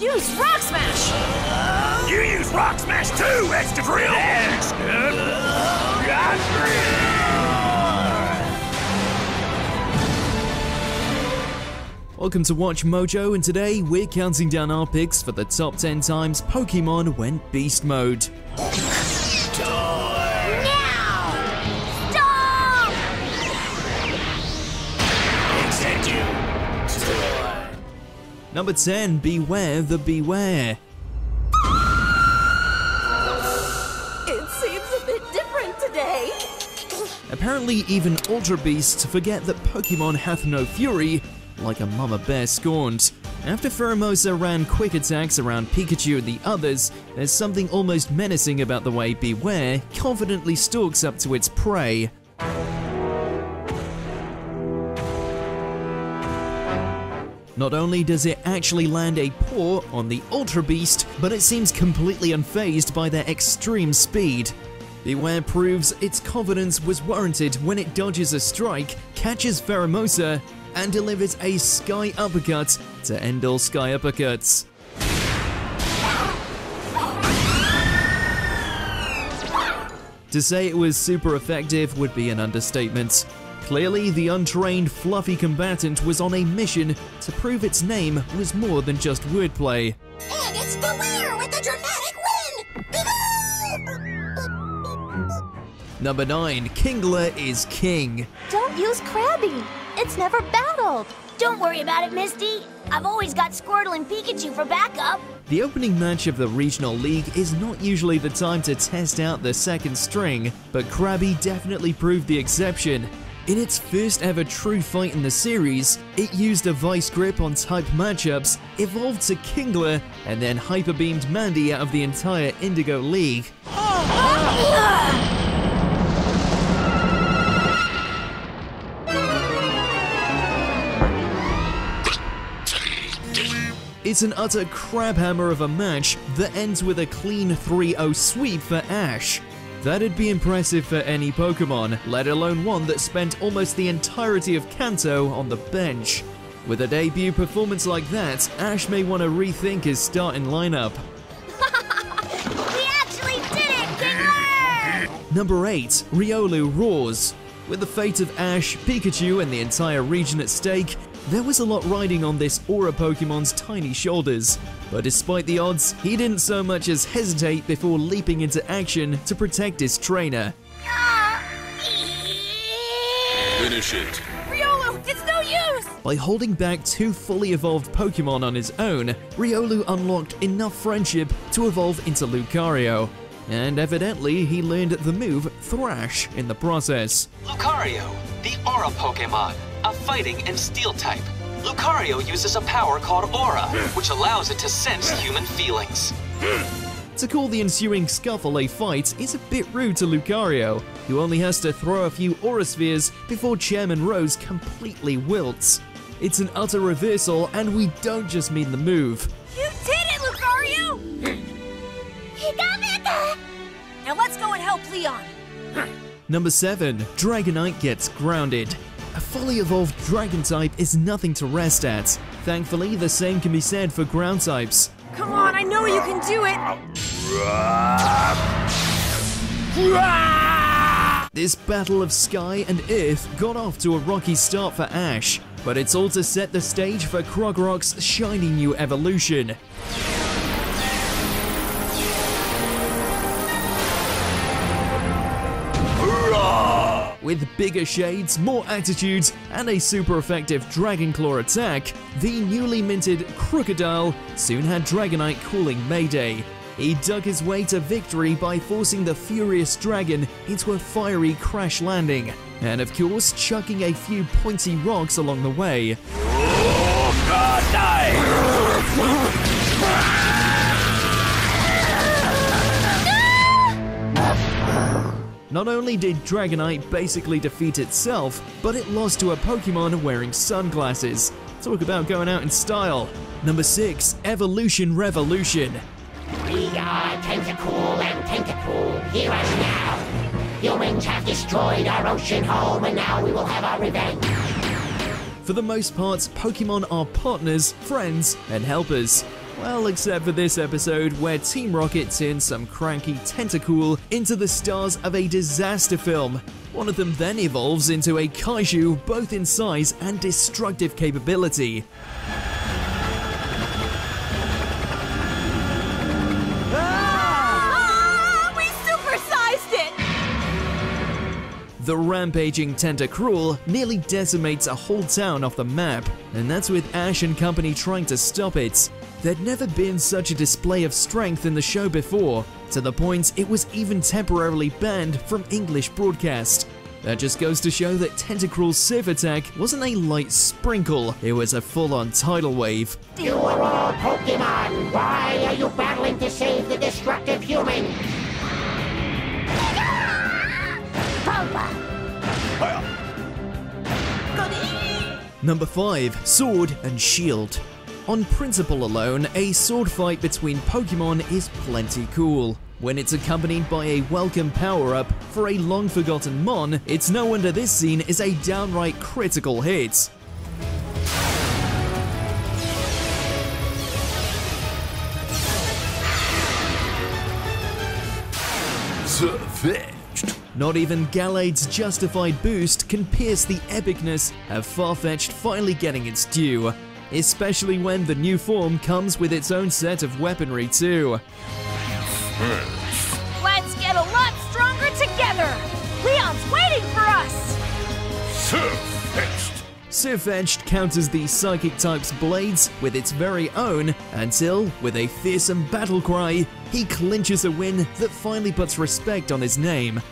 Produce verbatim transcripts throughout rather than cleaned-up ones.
Use Rock Smash! You use Rock Smash too, extra drill! Extra drill! Welcome to Watch Mojo, and today we're counting down our picks for the top ten times Pokemon went beast mode. Number ten, Beware the Bewear. It seems a bit different today. Apparently even Ultra Beasts forget that Pokemon hath no fury, like a mama bear scorned. After Pheromosa ran quick attacks around Pikachu and the others, there's something almost menacing about the way Beware confidently stalks up to its prey. Not only does it actually land a paw on the Ultra Beast, but it seems completely unfazed by their extreme speed. Beware proves its confidence was warranted when it dodges a strike, catches Pheromosa, and delivers a Sky Uppercut to end all Sky Uppercuts. To say it was super effective would be an understatement. Clearly, the untrained, fluffy combatant was on a mission to prove its name was more than just wordplay. And it's Bewear with a dramatic win! Number nine, Kingler is king. Don't use Krabby. It's never battled. Don't worry about it, Misty. I've always got Squirtle and Pikachu for backup. The opening match of the Regional League is not usually the time to test out the second string, but Krabby definitely proved the exception. In its first ever true fight in the series, it used a Vice Grip on type matchups, evolved to Kingler, and then hyperbeamed Mandy out of the entire Indigo League. It's an utter crabhammer of a match that ends with a clean three oh sweep for Ash. That'd be impressive for any Pokemon, let alone one that spent almost the entirety of Kanto on the bench. With a debut performance like that, Ash may want to rethink his starting lineup. We actually did it, Kingler! Number eight, Riolu roars. With the fate of Ash, Pikachu, and the entire region at stake, there was a lot riding on this aura Pokemon's tiny shoulders, but despite the odds, he didn't so much as hesitate before leaping into action to protect his trainer. Finish it. Riolu, it's no use! By holding back two fully evolved Pokemon on his own, Riolu unlocked enough friendship to evolve into Lucario. And evidently, he learned the move Thrash in the process. Lucario, the aura Pokemon. A fighting and steel type, Lucario uses a power called Aura, which allows it to sense human feelings. To call the ensuing scuffle a fight is a bit rude to Lucario, who only has to throw a few Aura Spheres before Chairman Rose completely wilts. It's an utter reversal, and we don't just mean the move. You did it, Lucario! Now let's go and help Leon. Number seven, Dragonite gets grounded. A fully evolved dragon type is nothing to rest at. Thankfully, the same can be said for ground types. Come on, I know you can do it! This battle of sky and earth got off to a rocky start for Ash, but it's all to set the stage for Krokorok's shiny new evolution. With bigger shades, more attitudes, and a super effective Dragon Claw attack, the newly minted Krookodile soon had Dragonite calling Mayday. He dug his way to victory by forcing the furious dragon into a fiery crash landing, and of course chucking a few pointy rocks along the way. Not only did Dragonite basically defeat itself, but it lost to a Pokemon wearing sunglasses. Talk about going out in style. Number six, Evolution Revolution. We are Tentacool and Tentacruel, hear us now. Humans have destroyed our ocean home, and now we will have our revenge. For the most part, Pokemon are partners, friends, and helpers. Well, except for this episode where Team Rocket turned some cranky Tentacool into the stars of a disaster film. One of them then evolves into a kaiju both in size and destructive capability. The rampaging Tentacruel nearly decimates a whole town off the map, and that's with Ash and company trying to stop it. There'd never been such a display of strength in the show before, to the point it was even temporarily banned from English broadcast. That just goes to show that Tentacruel's surf attack wasn't a light sprinkle, it was a full-on tidal wave. You are all Pokémon! Why are you battling to save the destructive human? Number five. Sword and Shield. On principle alone, a sword fight between Pokémon is plenty cool. When it's accompanied by a welcome power-up for a long-forgotten Mon, it's no wonder this scene is a downright critical hit. Sirfetched. Not even Galade's justified boost can pierce the epicness of Farfetch'd finally getting its due, especially when the new form comes with its own set of weaponry too. Let's get a lot stronger together! Leon's waiting for us! Sirfetched! Sirfetched counters the psychic type's blades with its very own until, with a fearsome battle cry, he clinches a win that finally puts respect on his name.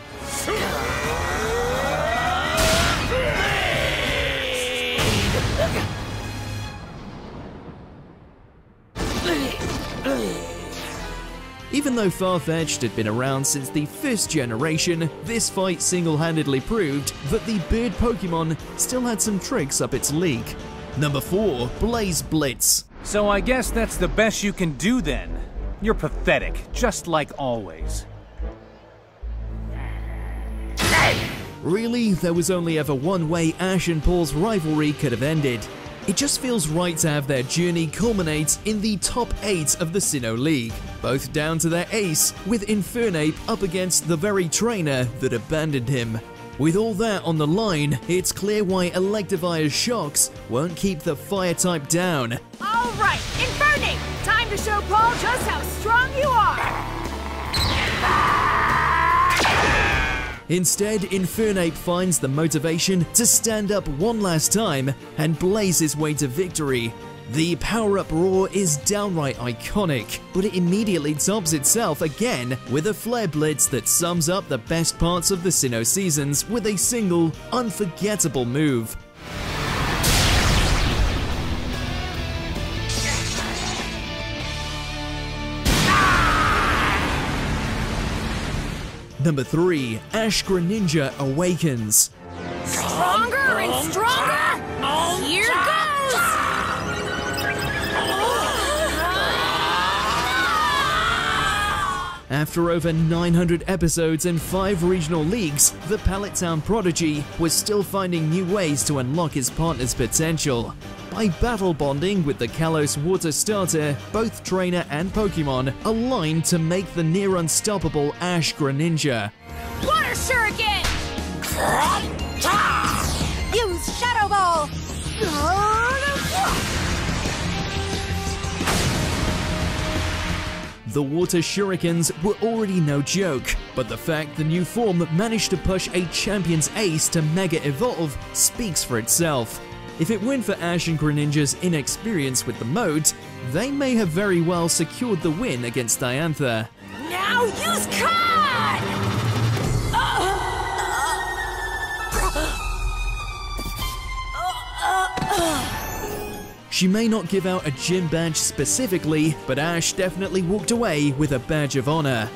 Even though Farfetch'd had been around since the first generation, this fight single-handedly proved that the bird Pokémon still had some tricks up its leak. Number four. Blaze Blitz. So I guess that's the best you can do then. You're pathetic, just like always. Really, there was only ever one way Ash and Paul's rivalry could have ended. It just feels right to have their journey culminate in the top eight of the Sinnoh League, both down to their ace, with Infernape up against the very trainer that abandoned him. With all that on the line, it's clear why Electivire's shocks won't keep the fire type down. Alright, Infernape! Time to show Paul just how strong you are! Instead, Infernape finds the motivation to stand up one last time and blaze his way to victory. The power-up roar is downright iconic, but it immediately tops itself again with a flare blitz that sums up the best parts of the Sinnoh seasons with a single, unforgettable move. Number three. Ash Greninja Awakens. Stronger and stronger? Here goes! After over nine hundred episodes and five regional leagues, the Pallet Town prodigy was still finding new ways to unlock his partner's potential. By battle bonding with the Kalos water starter, both trainer and Pokémon aligned to make the near unstoppable Ash Greninja. Water Shuriken! Use Shadow Ball! The water shurikens were already no joke, but the fact the new form managed to push a champion's ace to Mega Evolve speaks for itself. If it weren't for Ash and Greninja's inexperience with the mode, they may have very well secured the win against Diantha. Now use Khan! She may not give out a gym badge specifically, but Ash definitely walked away with a badge of honor.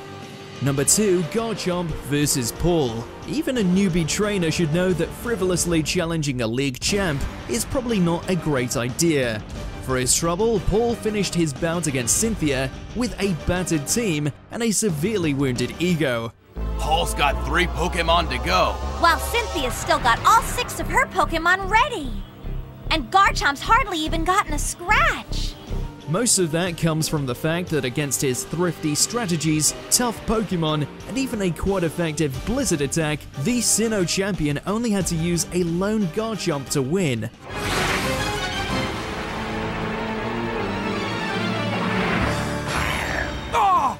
Number two. Garchomp versus Paul. Even a newbie trainer should know that frivolously challenging a league champ is probably not a great idea. For his trouble, Paul finished his bout against Cynthia with a battered team and a severely wounded ego. Paul's got three Pokémon to go, while Cynthia's still got all six of her Pokémon ready. And Garchomp's hardly even gotten a scratch. Most of that comes from the fact that against his thrifty strategies, tough Pokemon, and even a quite effective Blizzard attack, the Sinnoh champion only had to use a lone Garchomp to win.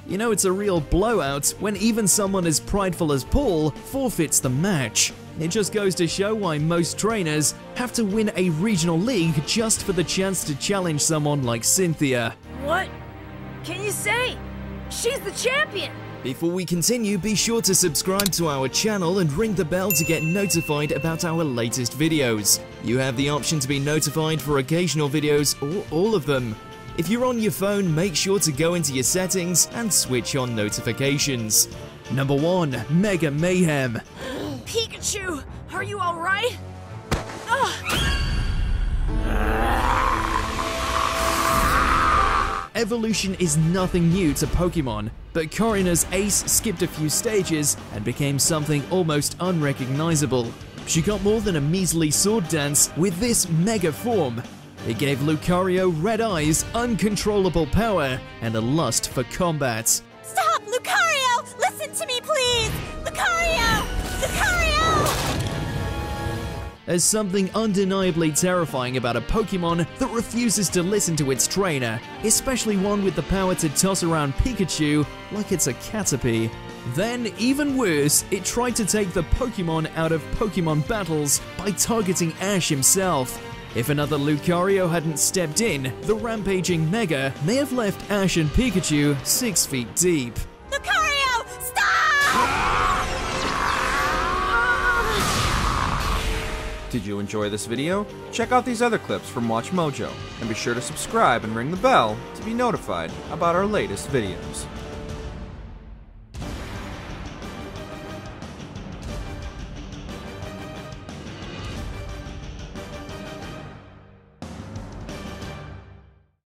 You know, it's a real blowout when even someone as prideful as Paul forfeits the match. It just goes to show why most trainers have to win a regional league just for the chance to challenge someone like Cynthia. What can you say? She's the champion! Before we continue, be sure to subscribe to our channel and ring the bell to get notified about our latest videos. You have the option to be notified for occasional videos or all of them. If you're on your phone, make sure to go into your settings and switch on notifications. Number one. Mega Mayhem. Pikachu, are you alright? Evolution is nothing new to Pokémon, but Corina's ace skipped a few stages and became something almost unrecognizable. She got more than a measly sword dance with this mega form. It gave Lucario red eyes, uncontrollable power, and a lust for combat. Stop, Lucario! Listen to me, please! Lucario! Lucario! There's something undeniably terrifying about a Pokémon that refuses to listen to its trainer, especially one with the power to toss around Pikachu like it's a Caterpie. Then, even worse, it tried to take the Pokémon out of Pokémon battles by targeting Ash himself. If another Lucario hadn't stepped in, the rampaging Mega may have left Ash and Pikachu six feet deep. Lucario, stop! Did you enjoy this video? Check out these other clips from Watch Mojo, and be sure to subscribe and ring the bell to be notified about our latest videos.